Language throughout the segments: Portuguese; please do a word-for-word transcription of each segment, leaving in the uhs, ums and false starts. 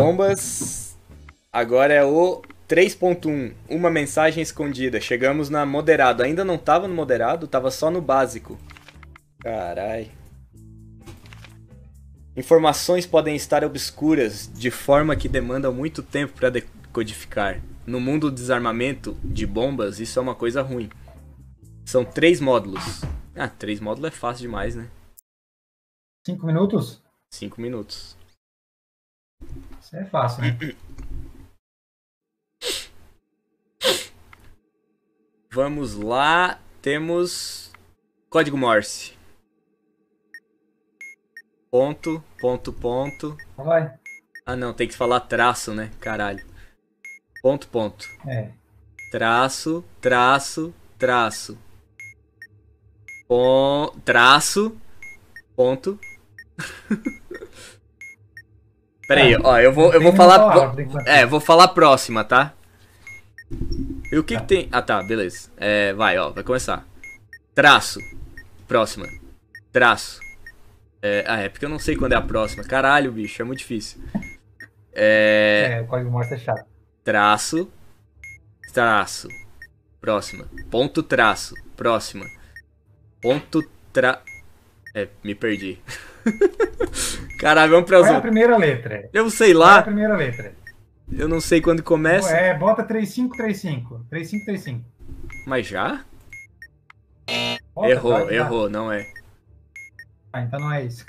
Bombas. Agora é o três ponto um. Uma mensagem escondida. Chegamos na moderado. Ainda não tava no moderado, tava só no básico. Carai. Informações podem estar obscuras, de forma que demanda muito tempo para decodificar. No mundo do desarmamento de bombas, isso é uma coisa ruim. São três módulos. Ah, três módulos é fácil demais, né? Cinco minutos? Cinco minutos. Isso é fácil, né? Vamos lá. Temos código Morse. Ponto, ponto, ponto. Vai. Ah, não. Tem que falar traço, né? Caralho. Ponto, ponto. É. Traço, traço, traço. Pon... Traço. Ponto. Peraí, ah, ó. Eu vou, eu vou falar... falar pro... É, vou falar próxima, tá? E o que tá. que tem... Ah, tá. Beleza. É, vai, ó. Vai começar. Traço. Próxima. Traço. É, ah, é porque eu não sei quando é a próxima. Caralho, bicho, é muito difícil. É, é o código Morse é chato. Traço. Traço. Próxima. Ponto traço. Próxima. Ponto tra... É, me perdi. Caralho, vamos pra... Qual é a primeira letra? Eu sei lá. Qual é a primeira letra? Eu não sei quando começa. É, bota três cinco três cinco. três cinco três cinco. Mas já? Bota, errou, tá, errou, tá. Não é. Ah, então não é isso.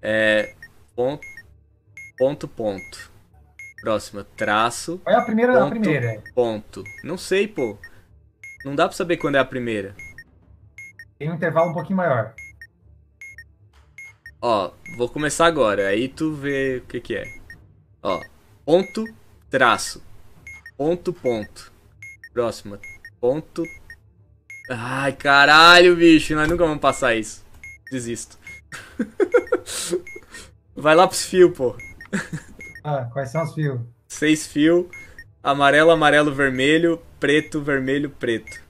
É... Ponto, ponto, ponto. Próxima, traço. Qual é a primeira ponto, da primeira? Ponto. Não sei, pô. Não dá pra saber quando é a primeira. Tem um intervalo um pouquinho maior. Ó, vou começar agora. Aí tu vê o que que é. Ó, ponto, traço. Ponto, ponto. Próxima, ponto... Ai, caralho, bicho. Nós nunca vamos passar isso. Desisto. Vai lá pros fios, pô. Ah, quais são os fios? Seis fios. Amarelo, amarelo, vermelho. Preto, vermelho, preto.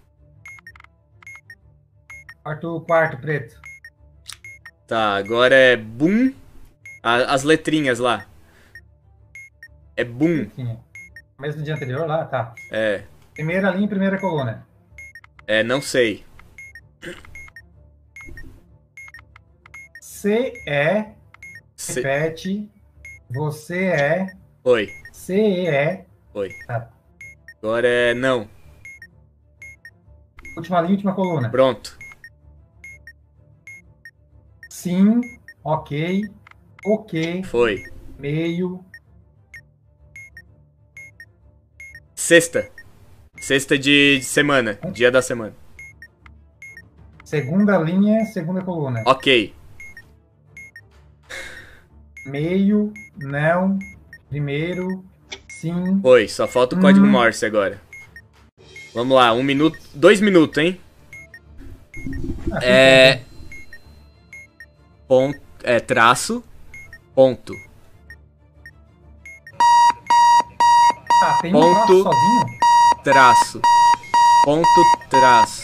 Quarto, quarto, preto. Tá, agora é boom. As letrinhas lá. É boom. Mesmo dia anterior lá, tá. É. Primeira linha, primeira coluna. É, não sei. Você é, C... repete, você é, oi, você é, oi, tá. Agora é não. Última linha, última coluna. Pronto. Sim, ok, ok, foi, meio. Sexta, sexta de semana, é. Dia da semana. Segunda linha, segunda coluna. Ok. Meio, não, primeiro, sim... Foi, só falta o código hum. Morse agora. Vamos lá, um minuto... Dois minutos, hein? Ah, é... Ponto... É, traço... Ponto. Ah, tem ponto, um traço sozinho? Traço. Ponto, traço.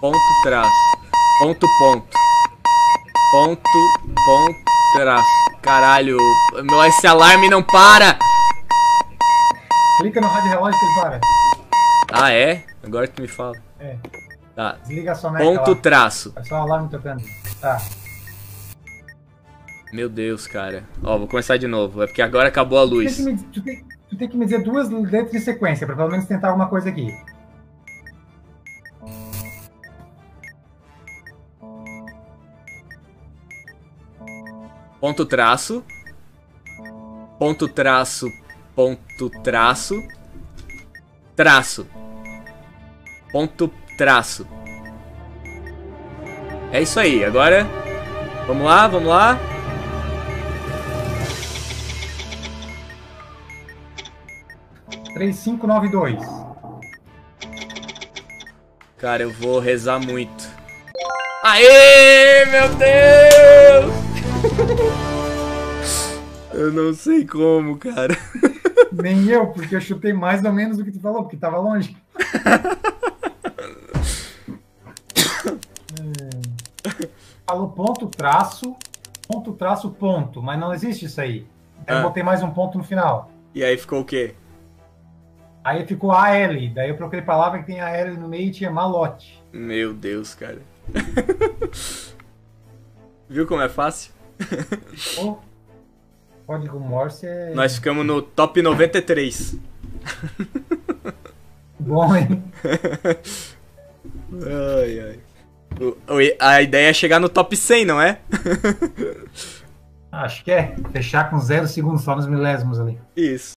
Ponto, traço. Ponto, ponto. Ponto, ponto, traço. Caralho, meu, esse alarme não para! Clica no rádio relógio que ele para. Ah, é? Agora que tu me fala. É. Tá. Desliga a soneca. Ponto, lá. Traço. É só o alarme tocando. Tá. Meu Deus, cara. Ó, vou começar de novo. É porque agora acabou a luz. Tu tem que me, tu tem, tu tem que me dizer duas letras de sequência, pra pelo menos tentar alguma coisa aqui. Ponto traço, ponto traço, ponto traço, traço, ponto traço. É isso aí, agora vamos lá, vamos lá. três cinco nove dois. Cara, eu vou rezar muito. Aê, meu Deus! Eu não sei como, cara. Nem eu, porque eu chutei mais ou menos do que tu falou, porque tava longe. É... Falou ponto, traço, ponto, traço, ponto. Mas não existe isso aí. Aí ah. eu botei mais um ponto no final. E aí ficou o quê? Aí ficou A L. Daí eu procurei palavra que tem A L no meio e tinha malote. Meu Deus, cara. Viu como é fácil? O código Morse é... Nós ficamos no top noventa e três. Bom, hein? Ai, ai. A ideia é chegar no top cem, não é? Acho que é. Fechar com zero segundos só nos milésimos ali. Isso.